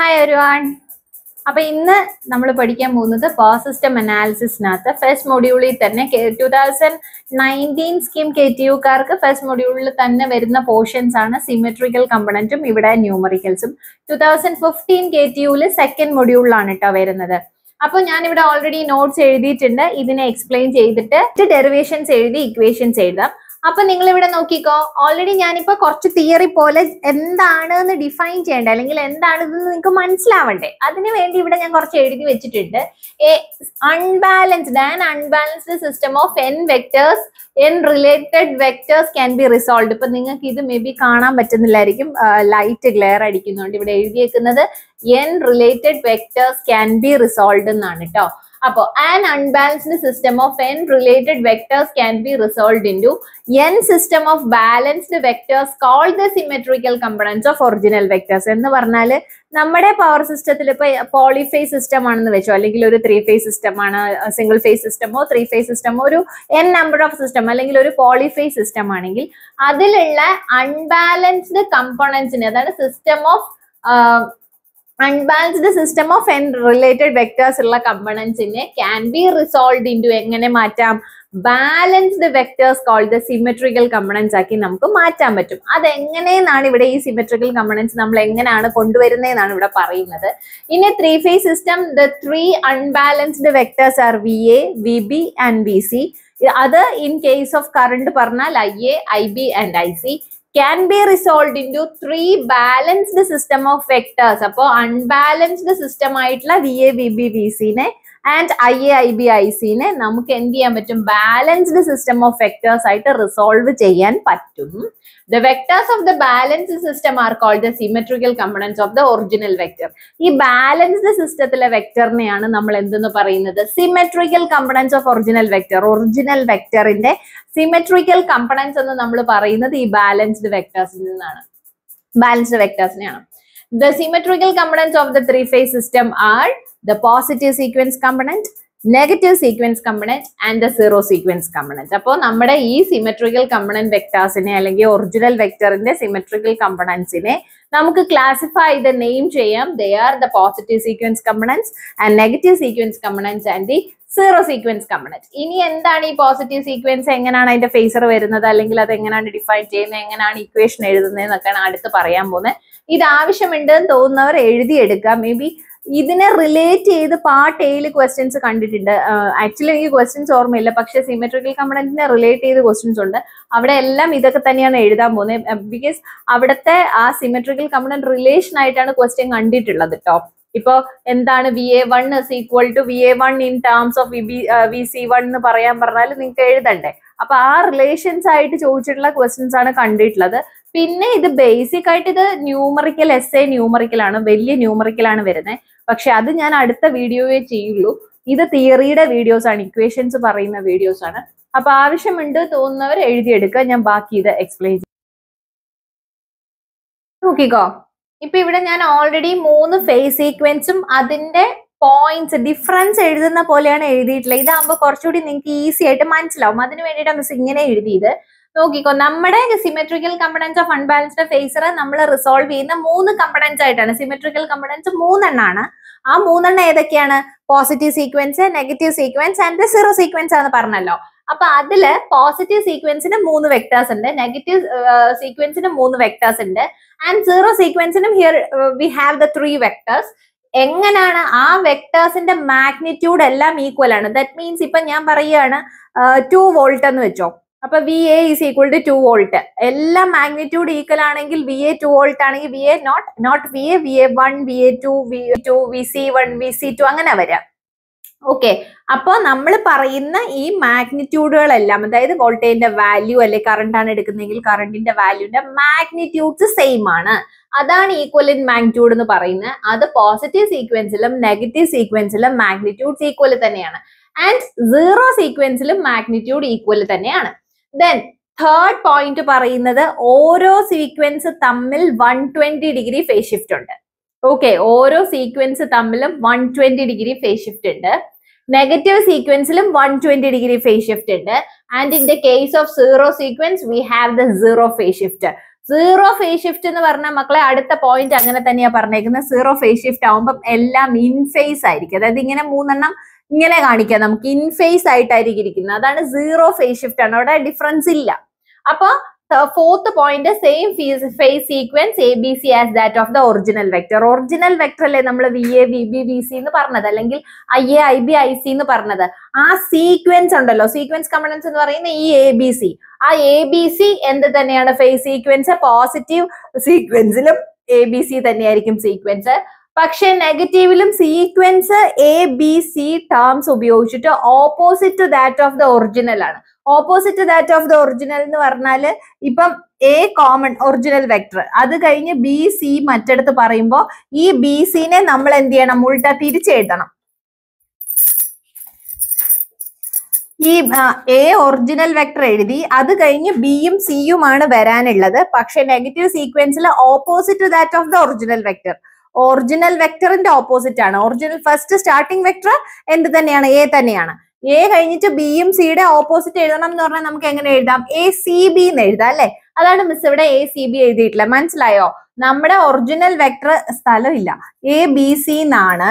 Hi everyone. Now, we will learn the power system analysis. The first module is 2019 scheme KTU. The first module is the portions of symmetrical component and numericals. 2015 KTU is the second module. Now, I have already notes and explained the derivations and equations. Now, you already I have theory and define it. A unbalanced and unbalanced system of n vectors, n related vectors can be resolved. You maybe light glare n related vectors can be resolved. An unbalanced system of n related vectors can be resolved into n system of balanced vectors called the symmetrical components of original vectors. Nammade power system polyphase system aannu vechu allengil oru three phase system aanu single phase system or three phase system oru n number of system allengil oru polyphase system aanengil adilulla unbalanced components ne adana system of unbalanced system of n related vectors illa components inne can be resolved into engane maatam balanced vectors called the symmetrical components aaki namukku maatam pattum adu engane naan ivide ee symmetrical components nammal engane aanu kondu varune naan ivide parayunnathu in a three phase system the three unbalanced vectors are va vb and vc other in case of current parnal ia ib and ic can be resolved into three balanced system of vectors. So, unbalanced system is VA, VB, VC and IA, IB, IC. We can be balanced system of vectors resolve. The vectors of the balanced system are called the symmetrical components of the original vector. This balanced system vector we call the symmetrical components of original vector. Original vector in the symmetrical components we call the balanced vectors. Balanced vectors. The symmetrical components of the three-phase system are the positive sequence component, negative sequence component and the zero sequence component. So, we have symmetrical component vectors, original vector in the symmetrical components. We classify the name, they are the positive sequence components and negative sequence components and the zero sequence component. What is the positive sequence? How is the phaser? How is defined? How is the equation? Maybe this related to part A questions. Actually, these questions are symmetrical components related to questions. Because the symmetrical component relation question at the top. Now, VA1 is equal to VA1 in terms of VC1. Then, our relations side questions are conducted. This basic numerical essay numerical numerical. But I will do the video. This is theory videos and equations videos. Explain. Okay, go. Now, I already have 3 phase sequence and points difference edudna poleyana ediditla idambo korchudi ninge easy aayittu manasilavum adinu vendita namma ingane edidide nokiko nammade symmetrical components of unbalanced phaser nammal resolve cheyna 3 components aayitana symmetrical components 3 ennana aa 3 enna edakkiyana positive sequence negative sequence and the zero sequence aanu parnallo appo adile positive sequence ine 3 vectors unde negative sequence ine 3 vectors unde and zero sequence ine here we have the 3 vectors. How many vectors in the magnitude are equal? That means, if I say 2 volt, then VA is equal to 2 volt. All magnitude equal to VA 2 volt, VA not VA, VA1, VA2, VC1, VC2. Okay, so we say this magnitude, that is voltage value, current value, the magnitude is the same. That is equal in magnitude. That is positive sequence, negative sequence, magnitude is equal. And zero sequence, magnitude is equal. Then, third point, every sequence is 120 degree phase shift. Okay, every sequence is 120 degree phase shift. Negative sequence 120 degree phase shift. And in the case of zero sequence, we have the zero phase shift. Zero phase shift in the Varna Makla at the point Anganatania Parnagana, zero phase shift down Ella mean phase Idika. That thing in a moon and Nganaganikam, kin phase Itarikina, that is zero phase shift another difference illa. Upper the fourth point is same phase sequence ABC as that of the original vector. Original vector le nammal VA, VB, VC nu parnada allengil IA, IB, IC nu parnada. Aa sequence undallo. Sequence components ennu parayina ee ABC. Aa ABC endu thaneyana phase sequence positive sequence ilum ABC thaneyirikkum sequence. Pakshe negative ilum sequence ABC terms upayogichittu opposite to that of the original aanu. Opposite to that of the original nu parnale ipam a common original vector adu kayne b c mattedathu parayumbo ee b c ne nammal endu cheyanam ulta tiriche edanam ee a original vector edhi adu kayne b um c um aanu varanullathu pakshe negative sequence la opposite to that of the original vector. Original vector inde opposite aanu. Original first starting vector endu thaneyana a thaneyana. A കഴിഞ്ഞിട്ട് B യും C യുടെ opposite എഴുതണം എന്ന് പറഞ്ഞാൽ നമുക്ക് എങ്ങനെ എഴുതാം ACB എന്ന് എഴുതാം അല്ലേ അതാണ് മിസ് ഇവിടെ ACB എഴുതിയിട്ടില്ല മനസ്സിലായോ നമ്മുടെ ഒറിജിനൽ വെക്റ്റർ സ്ഥലമില്ല ABC എന്നാണ്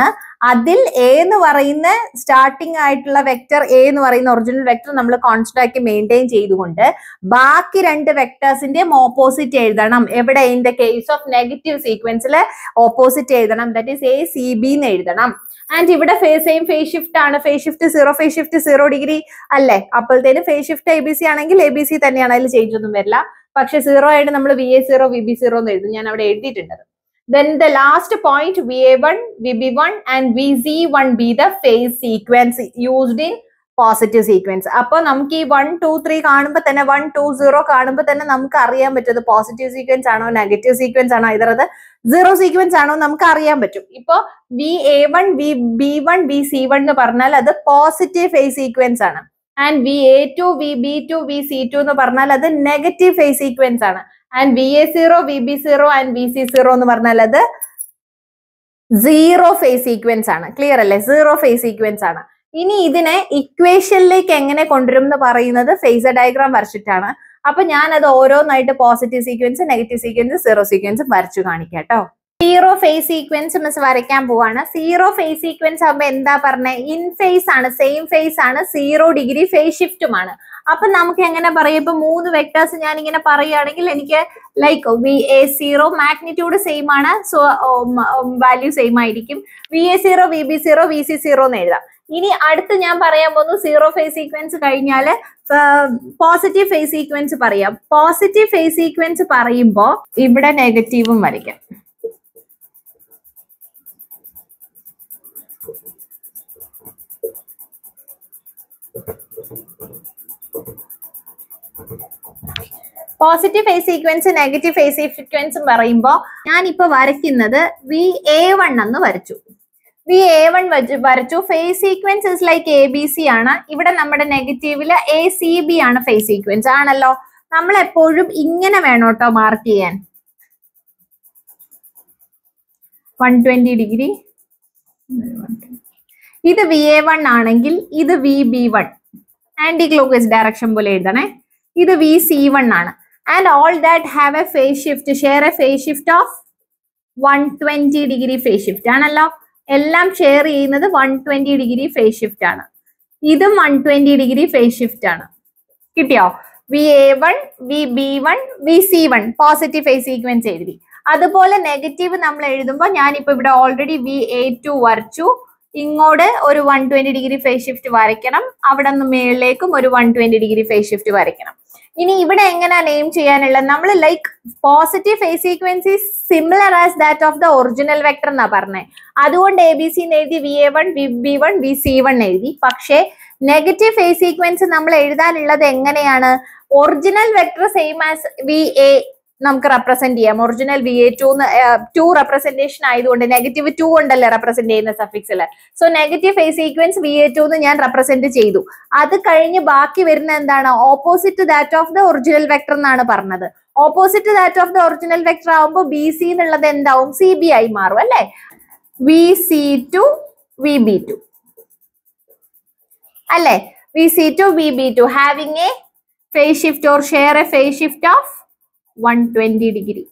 അതിൽ A എന്ന് പറയുന്ന സ്റ്റാർട്ടിംഗ് ആയിട്ടുള്ള വെക്റ്റർ A എന്ന് പറയുന്ന ഒറിജിനൽ വെക്റ്റർ നമ്മൾ കോൺസ്റ്റന്റ് ആക്കി മെയിൻറ്റെയിൻ ചെയ്തുകൊണ്ട് ബാക്കി രണ്ട് വെക്റ്റേഴ്സിന്റെയും ഓപ്പോസിറ്റ് എഴുതണം എവിടെ in the case of negative സീക്വൻസിൽ ഓപ്പോസിറ്റ് എഴുതണം ദാറ്റ് ഈസ് ACB എന്ന് എഴുതണം. And if the same phase shift is 0, phase shift is 0 degree. Alle. Appal then phase shift ABC anangil ABC thaneyana change onnum varilla. Pakshe 0 ayittu nammal VA 0, VB 0 ennu eduthu. Njan avade eduthittund. Then the last point VA1, VB1 and VC1 be the phase sequence used in positive sequence. Appo namukki 1 2 3 kaanumba thana 1 2 0 kaanumba thana namukku ariyan pattathu positive sequence aano negative sequence aano either adu zero sequence aano namukku ariyan pattum. Ippo VA1 VB1 VC1 nu parnal adu positive phase sequence aanu and VA2 VB2 VC2 nu parnal adu negative phase sequence aanu and VA0 VB0 and VC0 nu parnal adu zero phase sequence aanu. Clear alle? Zero phase sequence aanu. ഇനി ഇതിനെ ഇക്വേഷനിലേക്ക് എങ്ങനെ കൊണ്ടുവരും എന്ന് പറയുന്നത് phasor diagram വരച്ചിട്ടാണ്. അപ്പോൾ ഞാൻ അത് ഓരോന്നായിട്ട് positive sequence, negative sequence, zero sequence വരച്ചു കാണിക്കാം കേട്ടോ. സീറോ ഫേസ് സീക്വൻസ് മിസ് വരയ്ക്കാൻ പോവാണ്. സീറോ ഫേസ് സീക്വൻസ് ആകുമ്പോൾ എന്താ പറഞ്ഞത്? ഇൻ ഫേസ് ആണ്, സെയിം ഫേസ് ആണ്, സീറോ ഡിഗ്രി ഫേസ് ഷിഫ്റ്റുമാണ്. അപ്പൊ നമുക്ക് എങ്ങനെ പറയാം? ഇപ്പൊ മൂന്ന് വെക്ടേഴ്സ് ഞാൻ ഇങ്ങനെ പറയുകയാണെങ്കിൽ എനിക്ക് like V A zero magnitude same ആണ്, സോ വാല്യൂ സെയിം ആയിരിക്കും. V A zero V B zero V C zero എന്ന് എഴുതാം. ഇനി അടുത്ത് ഞാൻ പറയാൻ പോകുന്നു സീറോ ഫേസ് സീക്വൻസ് കഴിഞ്ഞാൽ പോസിറ്റീവ് ഫേസ് സീക്വൻസ് പറയാം. പോസിറ്റീവ് ഫേസ് സീക്വൻസ് പറയുമ്പോൾ ഇവിടെ നെഗറ്റീവും വരയ്ക്കാം. Positive phase sequence negative phase സീക്വൻസും പറയുമ്പോൾ ഞാനിപ്പോ വരയ്ക്കുന്നത് വി എ വൺ എന്ന് വരച്ചു. വി എ വൺ വരച്ചു. Phase sequence like A B C ആണ്. ഇവിടെ നമ്മുടെ നെഗറ്റീവില് എ സി ബി ആണ് ഫേസ് സീക്വൻസ് ആണല്ലോ. നമ്മൾ എപ്പോഴും ഇങ്ങനെ വേണോട്ടോ മാർക്ക് ചെയ്യാൻ. 120 ഡിഗ്രി ഇത് വി എ വൺ ആണെങ്കിൽ ഇത് V B one anti clockwise direction പോലെ എഴുതണേ. ഇത് വി സി വൺ ആണ്. And all that have a phase shift, share a phase shift of 120 degree phase shift ആണല്ലോ. എല്ലാം ഷെയർ ചെയ്യുന്നത് 120 ഡിഗ്രി ഫേസ് ഷിഫ്റ്റ് ആണ്. ഇതും 120 ഡിഗ്രി ഫേസ് ഷിഫ്റ്റ് ആണ്. കിട്ടിയോ? V A one V B one V C one positive phase sequence എഴുതി. അതുപോലെ negative നമ്മൾ എഴുതുമ്പോൾ ഞാനിപ്പോൾ ഇവിടെ ഓൾറെഡി വി എ ടു വരച്ചു. ഇങ്ങോട്ട് ഒരു 120 ഡിഗ്രി ഫേസ് ഷിഫ്റ്റ് വരയ്ക്കണം. അവിടെ നിന്ന് മേളിലേക്കും ഒരു 120 ഡിഗ്രി ഫേസ് ഷിഫ്റ്റ് വരയ്ക്കണം. ഇനി ഇവിടെ എങ്ങനെയാ നെയിം ചെയ്യാനുള്ളത്? നമ്മൾ like positive phase sequence is similar as that of the original vector എന്നാ പറഞ്ഞത്. അതുകൊണ്ട് എ ബി സി എന്ന് എഴുതി, V A one V B one V C one എഴുതി. പക്ഷേ നെഗറ്റീവ് ഫേസ് സീക്വൻസ് നമ്മൾ എഴുതാനുള്ളത് എങ്ങനെയാണ്? Original vector same as V A നമുക്ക് റെപ്രസെന്റ് ചെയ്യാം. Original V A two two representation ആയതുകൊണ്ട് നെഗറ്റീവ് ടു ഉണ്ടല്ലേ റെപ്രസെന്റ് ചെയ്യുന്ന സഫിക്സിൽ. So negative phase sequence V A to എന്ന് ഞാൻ റെപ്രസെന്റ് ചെയ്തു. അത് കഴിഞ്ഞ് ബാക്കി വരുന്ന എന്താണ്? Opposite that of the original vector എന്നാണ് പറഞ്ഞത്. Opposite that of the original vector ആവുമ്പോൾ ബി സി എന്നുള്ളത് എന്താവും? സി ബി ആയി മാറും അല്ലേ. V C two V B two അല്ലേ. V C two V B two having a phase shift or share a phase shift of 120 degree.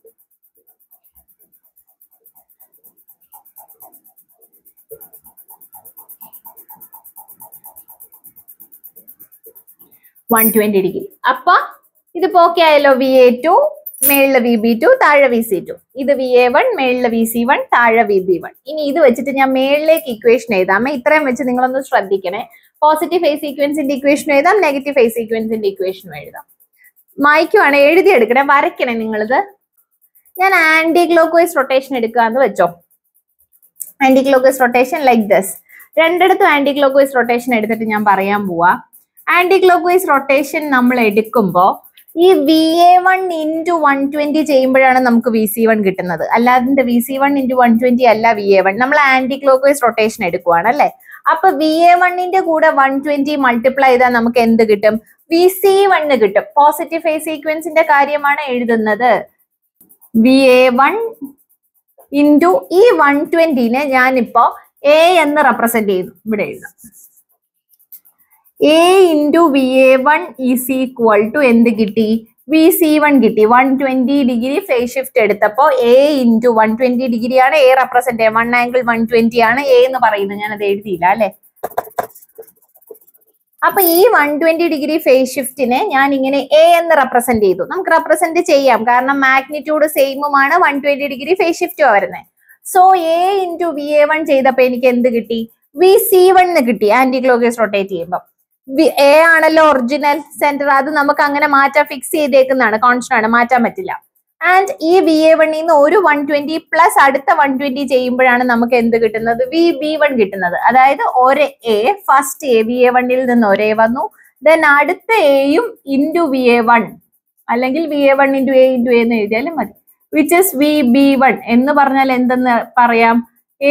Appa, idu pokkayalo VA2, male VB2, thaazha VC2. Idu VA1, male VC1, thaazha VB1. Ini idu vechittu njan male-like equation ezhudam. Ithrayum vechu ningal onnu shraddhikkane. Positive phase sequence inde equation ezhudam, negative phase sequence inde equation ezhudam. Mike aanu ezhudhi edukkane, varakkane ningal idu. Njan anti-clockwise rotation edukkaanu vecho. Anti-clockwise rotation like this. Rendedathu anti-clockwise rotation eduthittu njan parayan pova. Anti-clockwise rotation nammal edukkumbo ee va1 into 120 cheyumboyana namukku vc1 kittunnathu alladinte vc1 into 120 alla va1 nammal anti-clockwise rotation edukkuvaana alle appo va1 inde kuda 120 multiply edha namukku endu kittum vc1 kittum positive phase sequence inde karyamana ezhudunnathu va1 into ee 120 ne njan ippo a ennu represent cheyunu ivide ezhudam A into VA1 is equal to end gitti VC1 gitti 120 degree phase shift eduthapo A into 120 degree aanu A represent cheyya 1 angle 120 aanu A ennu parayunu njan adu edutilla alle appo ee 120 degree phase shift ne njan ingane A ennu represent cheyidu namukku represent cheyyam karanam magnitude same aanu 120 degree phase shift varune so A into VA1 cheyidappo enikku end gitti VC1 nu gitti anti-clockwise rotate cheyyumbam A ആണല്ലോ original centre അത് നമുക്ക് അങ്ങനെ മാറ്റാൻ fix ചെയ്തേക്കുന്നതാണ് constant ആണ് മാറ്റാൻ പറ്റില്ല and ഈ V A വണ്ണിൽ നിന്ന് ഒരു 120 പ്ലസ് അടുത്ത 120 ചെയ്യുമ്പോഴാണ് നമുക്ക് എന്ത് കിട്ടുന്നത് വി ബി വൺ കിട്ടുന്നത് അതായത് ഒരു A first A V A വണ്ണിൽ നിന്ന് ഒരേ വന്നു ദെൻ അടുത്ത എയും ഇൻറ്റു വി എ വൺ അല്ലെങ്കിൽ V A one into A into എന്ന് എഴുതിയാലും മതി which is V B one എന്ന് പറഞ്ഞാൽ എന്തെന്ന് പറയാം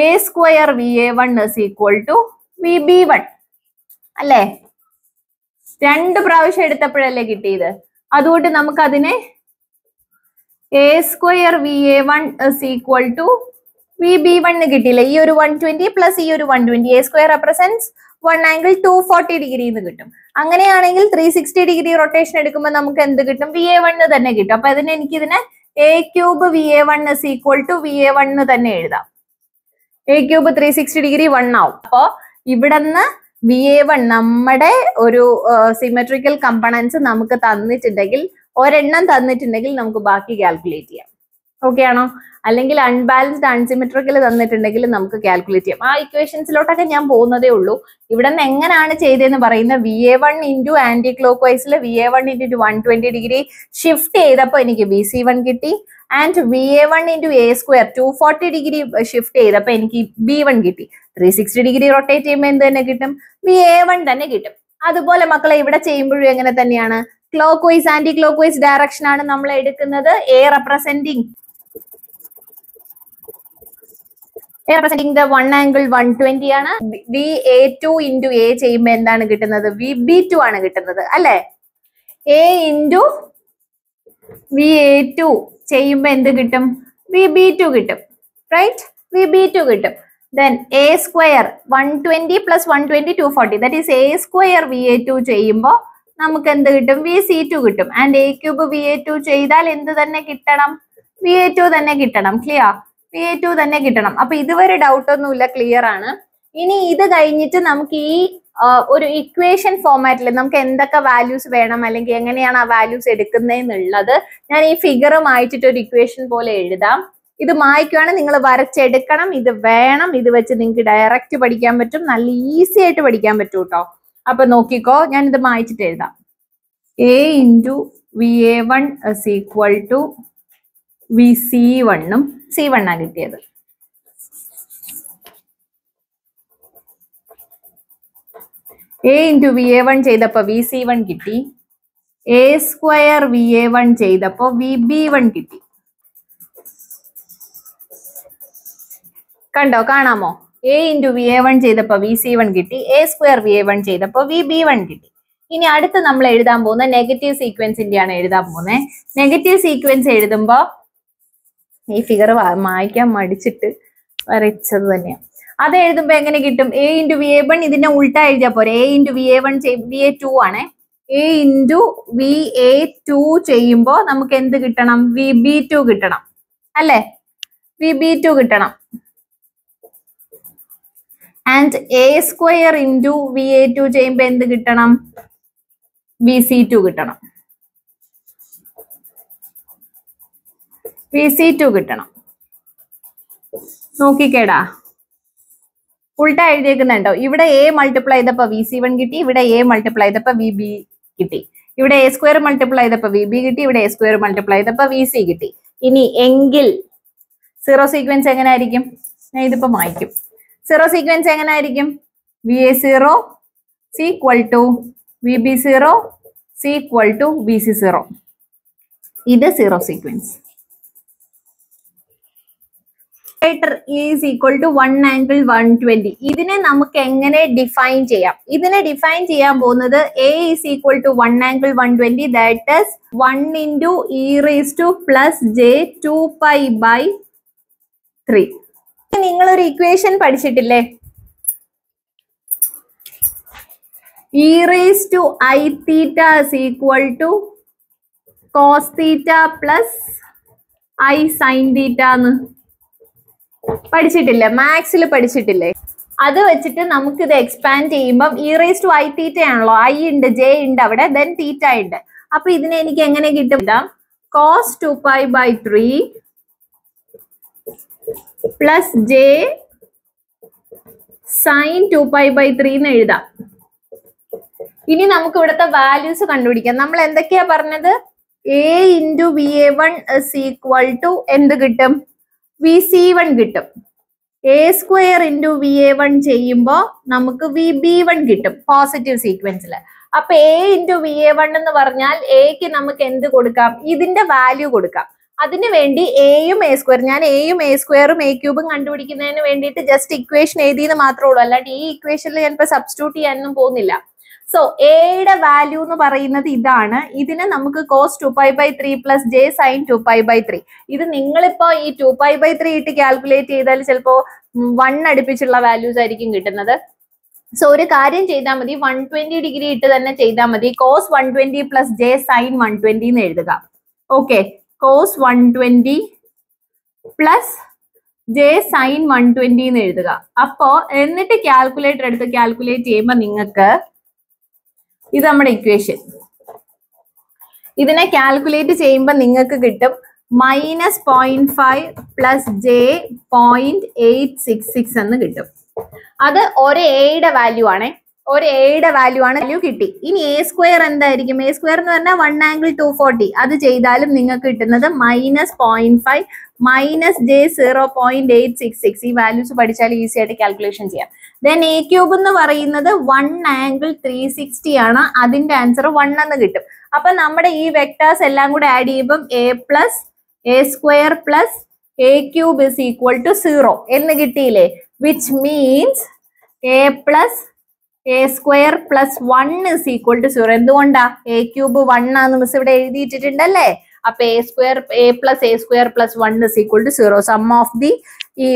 A square V A one is equal to V B one അല്ലേ രണ്ട് പ്രാവശ്യം എടുത്തപ്പോഴല്ലേ കിട്ടിയത് അതുകൊണ്ട് നമുക്ക് അതിനെ A square V A one is equal to V B one കിട്ടിയില്ല ഈ ഒരു 120 പ്ലസ് ഈ ഒരു 120 A square represents 1 angle 240 degree എന്ന് കിട്ടും അങ്ങനെയാണെങ്കിൽ 360 ഡിഗ്രി റൊട്ടേഷൻ എടുക്കുമ്പോൾ നമുക്ക് എന്ത് കിട്ടും വി എ വൺ തന്നെ കിട്ടും അപ്പൊ അതിന് എനിക്കിതിനെ A cube V A one is equal to V A one തന്നെ എഴുതാം എ ക്യൂബ് 360 ഡിഗ്രി 1 ആവും അപ്പോ ഇവിടെന്ന് വി എ വൺ നമ്മുടെ ഒരു സിമെട്രിക്കൽ കമ്പണൻസ് നമുക്ക് തന്നിട്ടുണ്ടെങ്കിൽ ഒരെണ്ണം തന്നിട്ടുണ്ടെങ്കിൽ നമുക്ക് ബാക്കി കാൽക്കുലേറ്റ് ചെയ്യാം ഓക്കെ ആണോ അല്ലെങ്കിൽ അൺബാലൻസ്ഡ് അൺസിമെട്രിക്കൽ തന്നിട്ടുണ്ടെങ്കിൽ നമുക്ക് കാൽക്കുലേറ്റ് ചെയ്യാം ആ ഇക്വേഷൻസിലോട്ടൊക്കെ ഞാൻ പോകുന്നതേ ഉള്ളൂ ഇവിടെ നിന്ന് എങ്ങനെയാണ് ചെയ്തതെന്ന് പറയുന്ന V A one into anti clock വൈസിൽ V A one into 120 degree shift ചെയ്തപ്പോൾ എനിക്ക് വി സി വൺ കിട്ടി and V A one into A square 240 degree shift ചെയ്തപ്പോൾ എനിക്ക് ബി വൺ കിട്ടി 360 ഡിഗ്രി റൊട്ടേറ്റ് ചെയ്യുമ്പോൾ എന്ത് തന്നെ കിട്ടും വി എ വൺ തന്നെ കിട്ടും അതുപോലെ മക്കളെ ഇവിടെ ചെയ്യുമ്പോഴും എങ്ങനെ തന്നെയാണ് clockwise anti clock vice direction ആണ് നമ്മൾ എടുക്കുന്നത് എ റെപ്രസെന്റിംഗ് ദ 1 ആംഗിൾ 120 ആണ് V A two into A ചെയ്യുമ്പോൾ എന്താണ് കിട്ടുന്നത് വി ബി ടു ആണ് കിട്ടുന്നത് അല്ലെ A into V A two ചെയ്യുമ്പോൾ എന്ത് കിട്ടും വി ബി ടു കിട്ടും റൈറ്റ് വി ബി ടു കിട്ടും then a square 120 plus 120 240 that is a square va2 ചെയ്യുമ്പോ നമുക്ക് എന്ത് കിട്ടും vc2 കിട്ടും and a cube va2 ചെയ്താൽ എന്ത് തന്നെ കിട്ടണം va2 തന്നെ കിട്ടണം ക്ലിയർ va2 തന്നെ കിട്ടണം അപ്പോൾ ഇതുവരെ ഡൗട്ട് ഒന്നുമില്ല ക്ലിയർ ആണ് ഇനി ഇത് കഴിഞ്ഞിട്ട് നമുക്ക് ഈ ഒരു ഇക്വേഷൻ ഫോർമാറ്റിൽ നമുക്ക് എന്തൊക്കെ വാല്യൂസ് വേണം അല്ലെങ്കിൽ എങ്ങനെയാണ് ആ വാല്യൂസ് എടുക്കുന്നതെന്നുള്ളത് ഞാൻ ഈ ഫിഗറുമായിട്ട് ഒരു ഇക്വേഷൻ പോലെ എഴുതാം ഇത് മായ്ക്കുവാണ് നിങ്ങൾ വരച്ചെടുക്കണം ഇത് വേണം ഇത് വെച്ച് നിങ്ങൾക്ക് ഡയറക്റ്റ് പഠിക്കാൻ പറ്റും നല്ല ഈസി ആയിട്ട് പഠിക്കാൻ പറ്റും കേട്ടോ അപ്പൊ നോക്കിക്കോ ഞാനിത് മായ്ച്ചിട്ട് എഴുതാം A into V A one is equal to V C വണ്ണും സി വണ്ണാണ് കിട്ടിയത് A into V A one ചെയ്തപ്പോ വി സി വൺ കിട്ടി A square V A one ചെയ്തപ്പോ വി ബി വൺ കിട്ടി കണ്ടോ കാണാമോ A into V A one ചെയ്തപ്പോൾ വി സി വൺ കിട്ടി A square V A one ചെയ്തപ്പോൾ വി ബി വൺ കിട്ടി ഇനി അടുത്ത് നമ്മൾ എഴുതാൻ പോകുന്ന നെഗറ്റീവ് സീക്വൻസിൻ്റെയാണ് എഴുതാൻ പോകുന്നത് നെഗറ്റീവ് സീക്വൻസ് എഴുതുമ്പോൾ ഈ ഫിഗർ മായ്ക്കാൻ മടിച്ചിട്ട് വരച്ചത് തന്നെയാണ് അത് എഴുതുമ്പോൾ എങ്ങനെ കിട്ടും A into V A one ഇതിനെ ഉൾട്ട എഴുതിയാൽ പോരെ A into V A one V A two ആണ് A into VA2 ചെയ്യുമ്പോൾ നമുക്ക് എന്ത് കിട്ടണം? VB2 കിട്ടണം അല്ലേ? VB2 കിട്ടണം. And A square into VA2 ചെയ്യുമ്പോൾ എന്ത് കിട്ടണം? VC2 കിട്ടണം. VC2 കിട്ടണം. നോക്കിക്കേടാ. ഉൾട്ട എഴുതിയേക്കുന്നുണ്ടോ? ഇവിടെ A മൾട്ടിപ്ലൈ ചെയ്തപ്പോൾ VC1 കിട്ടി, ഇവിടെ A മൾട്ടിപ്ലൈ ചെയ്തപ്പോൾ VB കിട്ടി. ഇവിടെ A സ്ക്വയർ മൾട്ടിപ്ലൈ ചെയ്തപ്പോൾ VB കിട്ടി, ഇവിടെ A സ്ക്വയർ മൾട്ടിപ്ലൈ ചെയ്തപ്പോൾ VC കിട്ടി. ഇനി എങ്കിൽ സീറോ സീക്വൻസ് എങ്ങനെയായിരിക്കും? ഞാൻ ഇതിപ്പോ മായ്ക്കും. സീറോ സീക്വൻസ് എങ്ങനെയായിരിക്കും? VA0 C equal to VB0 C equal to VC0. ഇത് zero sequence. Is equal to 1 angle 120. ഇതിനെ നമുക്ക് എങ്ങനെ ഡിഫൈൻ ചെയ്യാം? ഇതിനെ ഡിഫൈൻ ചെയ്യാൻ പോകുന്നത് A is equal to 1 angle 120, that is 1 into e raised to plus j 2 pi by 3. നിങ്ങളൊരു equation പഠിച്ചിട്ടില്ലേ? E raised to I theta is equal to cos theta plus I sin theta എന്ന് പഠിച്ചിട്ടില്ലേ? മാത്സിൽ പഠിച്ചിട്ടില്ലേ? അത് വെച്ചിട്ട് നമുക്ക് ഇത് expand ചെയ്യുമ്പോൾ e raise to i theta ആണല്ലോ, i ഉണ്ട്, ജെ ഉണ്ട് അവിടെ, ദെൻ തീറ്റ ഉണ്ട്. അപ്പൊ ഇതിനെ എനിക്ക് എങ്ങനെ കിട്ടും? കോസ് 2π/3 പ്ലസ് ജെ സൈൻ 2π/3 എന്ന് എഴുതാം. ഇനി നമുക്ക് ഇവിടുത്തെ വാല്യൂസ് കണ്ടുപിടിക്കാം. നമ്മൾ എന്തൊക്കെയാ പറഞ്ഞത്? A into VA1 is equal to എന്ത് കിട്ടും? VC1 കിട്ടും. A സ്ക്വയർ ഇൻറ്റു VA1 ചെയ്യുമ്പോൾ നമുക്ക് VB1 കിട്ടും പോസിറ്റീവ് സീക്വൻസിൽ. അപ്പൊ A ഇൻറ്റു VA1 എന്ന് പറഞ്ഞാൽ എക്ക് നമുക്ക് എന്ത് കൊടുക്കാം? ഇതിന്റെ വാല്യൂ കൊടുക്കാം. അതിനുവേണ്ടി എയും എ സ്ക്വയർ, ഞാൻ എയും എ സ്ക്വയറും എ ക്യൂബും കണ്ടുപിടിക്കുന്നതിന് വേണ്ടിയിട്ട് ജസ്റ്റ് ഇക്വേഷൻ എഴുതിയെന്ന് മാത്രമേ ഉള്ളൂ. അല്ലാണ്ട് ഈ ഇക്വേഷനിൽ ഞാനിപ്പോൾ സബ്സ്റ്റിറ്റ്യൂട്ട് ചെയ്യാനൊന്നും പോകുന്നില്ല. സോ എയുടെ വാല്യൂ എന്ന് പറയുന്നത് ഇതാണ്. ഇതിന് നമുക്ക് കോസ് 2π/3 പ്ലസ് ജെ സൈൻ 2π/3. ഇത് നിങ്ങളിപ്പോ ഈ 2π/3 ഇട്ട് കാൽക്കുലേറ്റ് ചെയ്താൽ ചിലപ്പോ 1 അടുപ്പിച്ചുള്ള വാല്യൂസ് ആയിരിക്കും കിട്ടുന്നത്. സോ ഒരു കാര്യം ചെയ്താൽ മതി, 120 ഡിഗ്രി ഇട്ട് തന്നെ ചെയ്താൽ മതി. കോസ് 120 പ്ലസ് ജെ സൈൻ 120 എന്ന് എഴുതുക. Okay, cos 120 plus j sine 120 എന്ന് എഴുതുക. അപ്പോ എന്നിട്ട് കാൽക്കുലേറ്റർ എടുത്ത് കാൽക്കുലേറ്റ് ചെയ്യുമ്പോൾ നിങ്ങൾക്ക് ഇത് നമ്മുടെ ഇക്വേഷൻ. ഇതിനെ കാൽക്കുലേറ്റ് ചെയ്യുമ്പോൾ നിങ്ങൾക്ക് കിട്ടും -0.5 പ്ലസ് ജെ 0.866 എന്ന് കിട്ടും. അത് ഒരു എയുടെ വാല്യൂ ആണ്, ഒരു എയുടെ വാല്യൂ ആണ്, വാല്യൂ കിട്ടി. ഇനി എ സ്ക്വയർ എന്തായിരിക്കും? എ സ്ക്വയർ എന്ന് പറഞ്ഞാൽ 1 angle 240. അത് ചെയ്താലും നിങ്ങൾക്ക് കിട്ടുന്നത് -0.5 മൈനസ് ജെ 0.866. ഈ വാല്യൂസ് പഠിച്ചാൽ ഈസി ആയിട്ട് കാൽക്കുലേഷൻ ചെയ്യാം. ദെൻ എ ക്യൂബ് എന്ന് പറയുന്നത് 1 angle 360 ആണ്. അതിന്റെ ആൻസർ 1 എന്ന് കിട്ടും. അപ്പൊ നമ്മുടെ ഈ വെക്ടേഴ്സ് എല്ലാം കൂടെ ആഡ് ചെയ്യുമ്പം A plus A square plus A cube is equal to 0 എന്ന് കിട്ടിയില്ലേ? Which means A plus A square plus 1 is equal to 0. എന്തുകൊണ്ടാ? എ ക്യൂബ് 1 ആണെന്ന് മിസ് ഇവിടെ എഴുതിയിട്ടിട്ടുണ്ടല്ലേ? അപ്പൊ A square plus 1 is equal to 0. Sum of the ഈ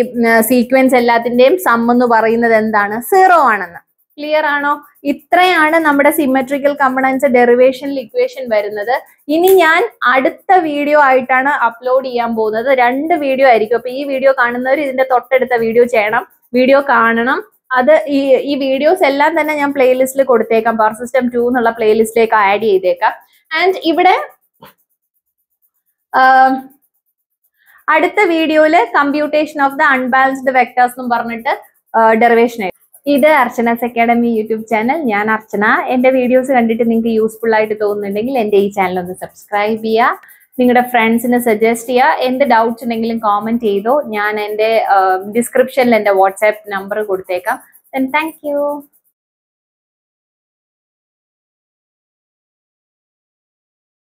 sequence എല്ലാത്തിന്റെയും sum എന്ന് പറയുന്നത് എന്താണ്? 0 ആണെന്ന്. ക്ലിയർ ആണോ? ഇത്രയാണ് നമ്മുടെ സിമെട്രിക്കൽ കമ്പണൻസ് ഡെറിവേഷനിൽ ഇക്വേഷൻ വരുന്നത്. ഇനി ഞാൻ അടുത്ത വീഡിയോ ആയിട്ടാണ് അപ്ലോഡ് ചെയ്യാൻ പോകുന്നത്. 2 വീഡിയോ ആയിരിക്കും. അപ്പൊ ഈ വീഡിയോ കാണുന്നവർ ഇതിന്റെ തൊട്ടടുത്ത വീഡിയോ ചെയ്യണം, വീഡിയോ കാണണം. അത് ഈ വീഡിയോസ് എല്ലാം തന്നെ ഞാൻ പ്ലേലിസ്റ്റിൽ കൊടുത്തേക്കാം. പവർ സിസ്റ്റം 2 എന്നുള്ള പ്ലേലിസ്റ്റിലേക്ക് ആഡ് ചെയ്തേക്കാം. ആൻഡ് ഇവിടെ അടുത്ത വീഡിയോയില് computation of the unbalanced vectors എന്ന് പറഞ്ഞിട്ട് ഡെറിവേഷൻ ആയി. ഇത് അർച്ചനാസ് അക്കാഡമി യൂട്യൂബ് ചാനൽ. ഞാൻ അർച്ചന. എൻ്റെ വീഡിയോസ് കണ്ടിട്ട് നിങ്ങൾക്ക് യൂസ്ഫുൾ ആയിട്ട് തോന്നുന്നുണ്ടെങ്കിൽ എൻ്റെ ഈ ചാനൽ ഒന്ന് സബ്സ്ക്രൈബ് ചെയ്യുക, നിങ്ങളുടെ ഫ്രണ്ട്സിന് സജസ്റ്റ് ചെയ്യുക. എന്ത് ഡൗട്ട്സ് ഉണ്ടെങ്കിലും കോമെന്റ് ചെയ്തോ. ഞാൻ എൻ്റെ ഡിസ്ക്രിപ്ഷനിൽ എൻ്റെ വാട്സാപ്പ് നമ്പർ കൊടുത്തേക്കാം. Thank U.